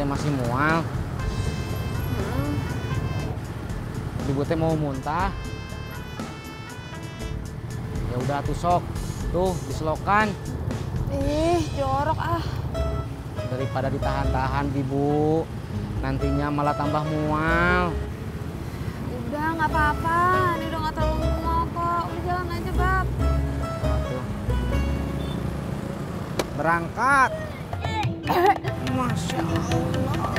teh masih mual. Ibu teh mau muntah. Ya udah tuh sok. Tuh diselokan. Ih, jorok ah. Daripada ditahan-tahan, Ibu. Nantinya malah tambah mual. Udah nggak apa-apa. Ini udah nggak terlalu mual kok. Udah jalan aja, Bab. Berangkat. Masya Allah.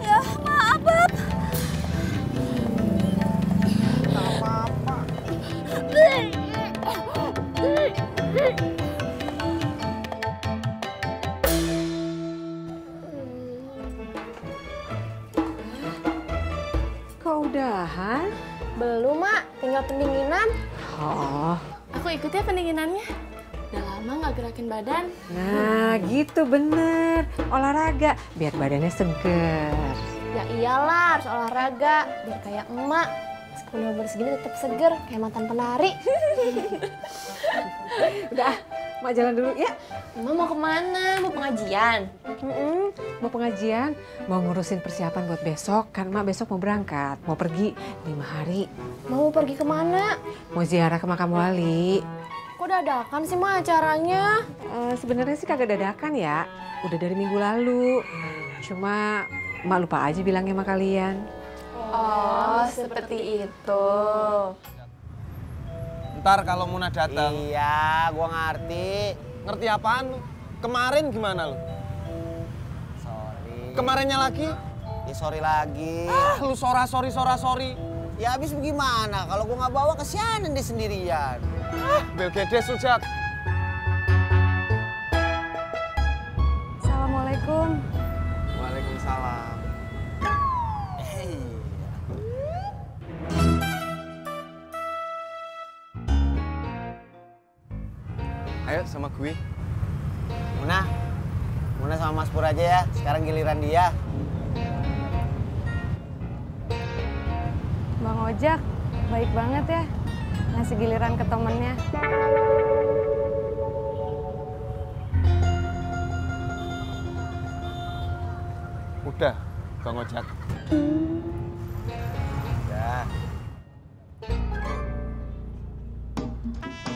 Ya, maaf, Bab. Nggak apa-apa. Kau udahan? Belum, Mak. Tinggal pendinginan. Oh. Aku ikut ya pendinginannya. Udah lama nggak gerakin badan. Nah, gitu bener. Olahraga, biar badannya seger. Ya iyalah, harus olahraga. Biar kayak emak. Meskipun umur segini tetap seger, kayak mantan penari. Udah, Mak jalan dulu ya. Emak mau kemana? Mau pengajian? Mau pengajian, mau ngurusin persiapan buat besok. Kan Mak besok mau berangkat, mau pergi 5 hari. Mau pergi kemana? Mau ziarah ke makam wali. Kok dadakan sih, Mak, acaranya? Sebenarnya sih kagak dadakan ya. Udah dari minggu lalu. Cuma Mak lupa aja bilangnya sama kalian. Oh, seperti itu. Ntar kalau Muna datang. Iya, gua ngerti. Ngerti apaan? Kemarin gimana lu? Sorry. Kemarinnya lagi? Ya sorry lagi. Ah, lu sorry. Ya abis gimana? Kalau gua nggak bawa, kesianan dia sendirian. Ah, belgede sujak. Assalamualaikum. Waalaikumsalam. Ayo sama gue. Muna sama Mas Pur aja ya. Sekarang giliran dia. Bang Ojak, baik banget ya. Ngasih giliran ke temennya. Udah, Bang Ojak. Udah.